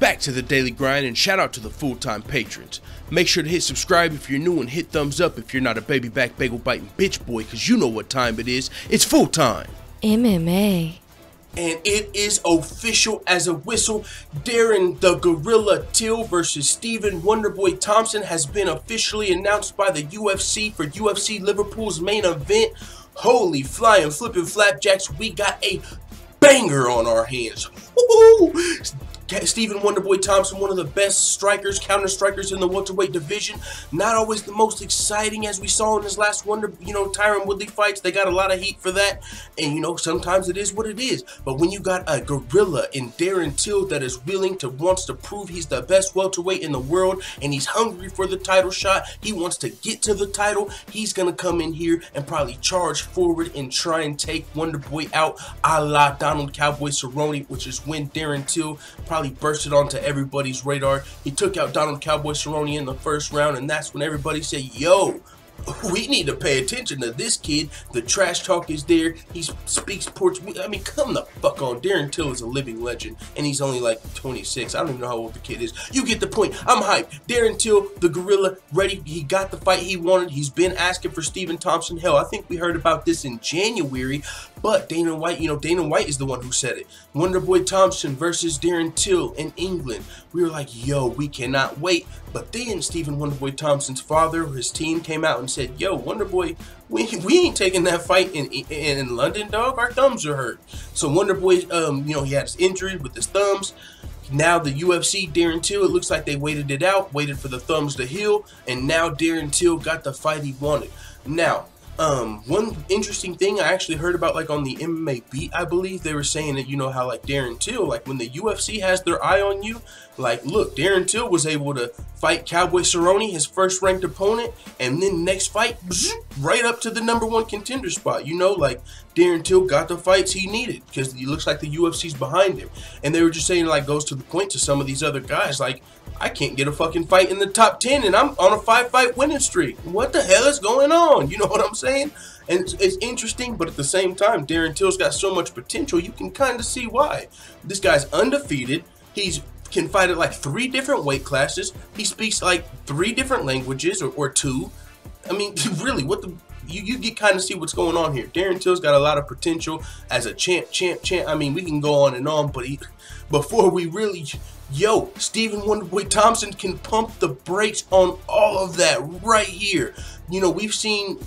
Back to the daily grind, and shout out to the full-time patrons. Make sure to hit subscribe if you're new, and hit thumbs up if you're not a baby back bagel biting bitch boy, because you know what time it is. It's full time MMA. And it is official as a whistle. Darren the Gorilla Till versus Stephen Wonderboy Thompson has been officially announced by the UFC for UFC Liverpool's main event. Holy flying flipping flapjacks, we got a banger on our hands. Stephen Wonderboy Thompson, one of the best strikers, counter-strikers in the welterweight division. Not always the most exciting, as we saw in his last Tyron Woodley fights. They got a lot of heat for that. And, you know, sometimes it is what it is. But when you got a gorilla in Darren Till that is willing to, wants to prove he's the best welterweight in the world, and he's hungry for the title shot, he wants to get to the title, he's going to come in here and probably charge forward and try and take Wonderboy out a la Donald Cowboy Cerrone, which is when Darren Till probably bursted onto everybody's radar. He took out Donald Cowboy Cerrone in the first round, and that's when everybody said, yo, we need to pay attention to this kid. The trash talk is there. He speaks Portuguese. I mean, come the fuck on. Darren Till is a living legend, and he's only like 26. I don't even know how old the kid is. You get the point. I'm hyped. Darren Till, the gorilla, ready. He got the fight he wanted. He's been asking for Stephen Thompson. Hell, I think we heard about this in January. But Dana White, you know, Dana White is the one who said it. Wonderboy Thompson versus Darren Till in England. We were like, yo, we cannot wait. But then Stephen Wonderboy Thompson's father or his team came out and said, yo, Wonderboy, we ain't taking that fight in London, dog. Our thumbs are hurt. So Wonderboy, you know, he had his injury with his thumbs. Now the UFC, Darren Till, it looks like they waited it out, waited for the thumbs to heal. And now Darren Till got the fight he wanted. Now, one interesting thing I actually heard about, like, on the MMA beat, I believe they were saying that, you know, how, like, Darren Till, like, when the UFC has their eye on you, like, look, Darren Till was able to fight Cowboy Cerrone, his first ranked opponent, and then next fight, right up to the #1 contender spot. You know, like, Darren Till got the fights he needed because he looks like the UFC's behind him. And they were just saying, like, goes to the point to some of these other guys, like, I can't get a fucking fight in the top 10, and I'm on a 5-fight winning streak. What the hell is going on? You know what I'm saying? And it's interesting, but at the same time, Darren Till's got so much potential, you can kind of see why. This guy's undefeated. He's can fight at like 3 different weight classes. He speaks like 3 different languages, or 2. I mean, really, what the... You get kind of see what's going on here. Darren Till's got a lot of potential as a champ. I mean, we can go on and on, but before we really... Yo, Stephen Wonderboy Thompson can pump the brakes on all of that right here. You know, we've seen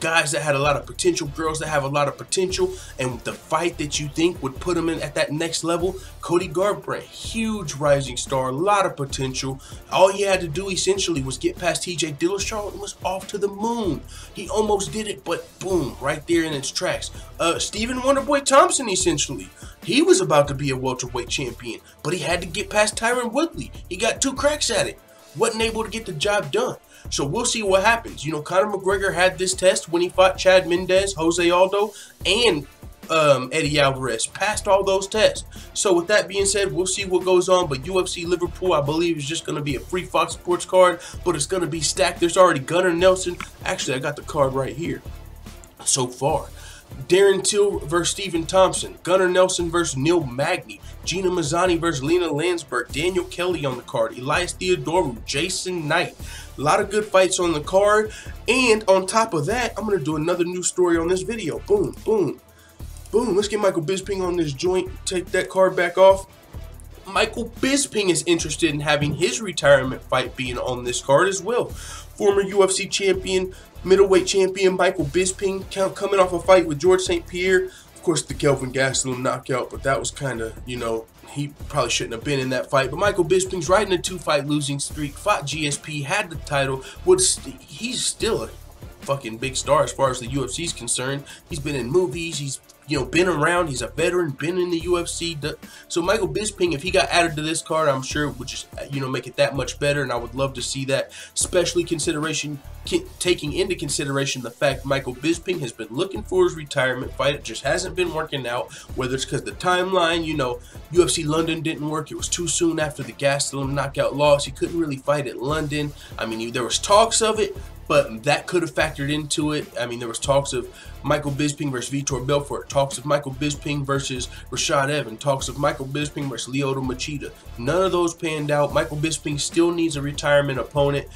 guys that had a lot of potential, girls that have a lot of potential, and the fight that you think would put them in at that next level. Cody Garbrandt, huge rising star, a lot of potential. All he had to do essentially was get past TJ Dillashaw and was off to the moon. He almost did it, but boom, right there in its tracks. Stephen Wonderboy Thompson, essentially, he was about to be a welterweight champion, but he had to get past Tyron Woodley. He got 2 cracks at it. Wasn't able to get the job done. So we'll see what happens. You know, Conor McGregor had this test when he fought Chad Mendes, Jose Aldo, and Eddie Alvarez. Passed all those tests. So with that being said, we'll see what goes on. But UFC Liverpool, I believe, is just going to be a free Fox Sports card, but it's going to be stacked. There's already Gunnar Nelson. Actually, I got the card right here so far. Darren Till versus Stephen Thompson, Gunnar Nelson versus Neil Magny, Gina Mazzani versus Lena Landsberg, Daniel Kelly on the card, Elias Theodorou, Jason Knight. A lot of good fights on the card, and on top of that, I'm going to do another new story on this video. Boom, boom, boom. Let's get Michael Bisping on this joint, take that card back off. Michael Bisping is interested in having his retirement fight being on this card as well. Former UFC champion, middleweight champion Michael Bisping coming off a fight with Georges St-Pierre. Of course, the Kelvin Gastelum knockout, but that was kind of, you know, he probably shouldn't have been in that fight. But Michael Bisping's riding a 2-fight losing streak, fought GSP, had the title. He's still a fucking big star as far as the UFC's concerned. He's been in movies, he's, you know, been around, he's a veteran, been in the UFC. So Michael Bisping, if he got added to this card, I'm sure it would just, you know, make it that much better, and I would love to see that, especially taking into consideration the fact Michael Bisping has been looking for his retirement fight. It just hasn't been working out, whether it's because the timeline, you know, UFC London didn't work. It was too soon after the Gastelum knockout loss. He couldn't really fight at London. I mean, there was talks of it, but that could have factored into it. I mean, there was talks of Michael Bisping versus Vitor Belfort, talks of Michael Bisping versus Rashad Evan, talks of Michael Bisping versus Lyoto Machida. None of those panned out. Michael Bisping still needs a retirement opponent.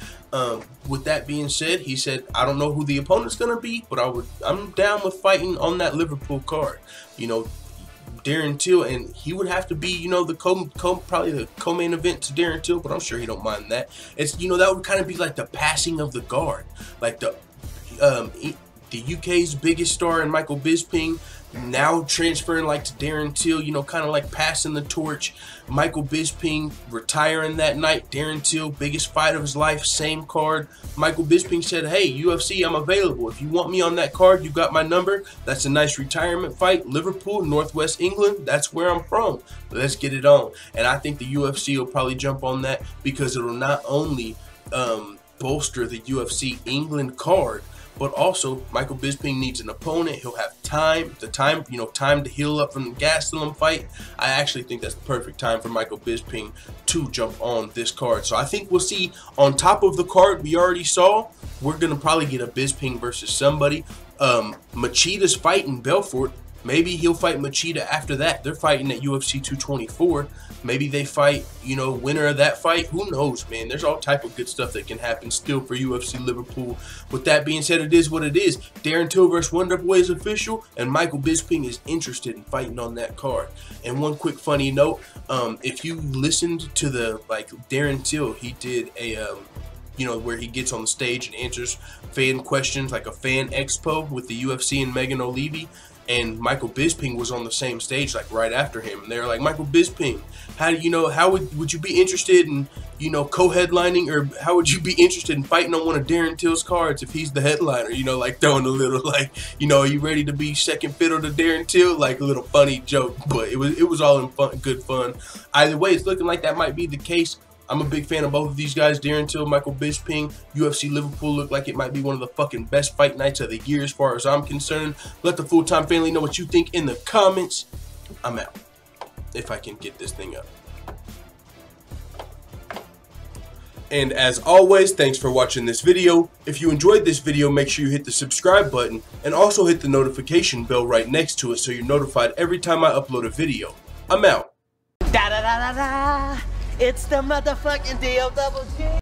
With that being said, he said, I don't know who the opponent's going to be, but I'm down with fighting on that Liverpool card. You know, Darren Till, and he would have to be, you know, the probably the co-main event to Darren Till, but I'm sure he don't mind that. It's, you know, that would kind of be like the passing of the guard, like the UK's biggest star in Michael Bisping now transferring like to Darren Till, you know, kind of like passing the torch. Michael Bisping retiring that night, Darren Till, biggest fight of his life, same card. Michael Bisping said, hey, UFC, I'm available. If you want me on that card, you got my number. That's a nice retirement fight. Liverpool, Northwest England, that's where I'm from. Let's get it on. And I think the UFC will probably jump on that because it'll not only bolster the UFC England card, but also Michael Bisping needs an opponent. He'll have time, you know, time to heal up from the Gastelum fight. I actually think that's the perfect time for Michael Bisping to jump on this card. So I think we'll see, on top of the card we already saw, we're going to probably get a Bisping versus somebody. Machida's fighting Belfort. Maybe he'll fight Machida after that. They're fighting at UFC 224. Maybe they fight, you know, winner of that fight. Who knows, man? There's all type of good stuff that can happen still for UFC Liverpool. With that being said, it is what it is. Darren Till vs. Wonderboy is official, and Michael Bisping is interested in fighting on that card. And one quick funny note, if you listened to the, like, Darren Till, he did a, you know, where he gets on the stage and answers fan questions, like a fan expo with the UFC and Megan Olivi. And Michael Bisping was on the same stage, like right after him. And they were like, Michael Bisping, how do you know? How would you be interested in, you know, co-headlining, or how would you be interested in fighting on one of Darren Till's cards if he's the headliner? You know, like throwing a little, like, you know, are you ready to be second fiddle to Darren Till? Like a little funny joke, but it was all in fun, good fun. Either way, it's looking like that might be the case. I'm a big fan of both of these guys, Darren Till, Michael Bisping. UFC Liverpool looked like it might be one of the fucking best fight nights of the year as far as I'm concerned. Let the full-time family know what you think in the comments. I'm out, if I can get this thing up. And as always, thanks for watching this video. If you enjoyed this video, make sure you hit the subscribe button and also hit the notification bell right next to it so you're notified every time I upload a video. I'm out. Da, da, da, da, da. It's the motherfucking DOG.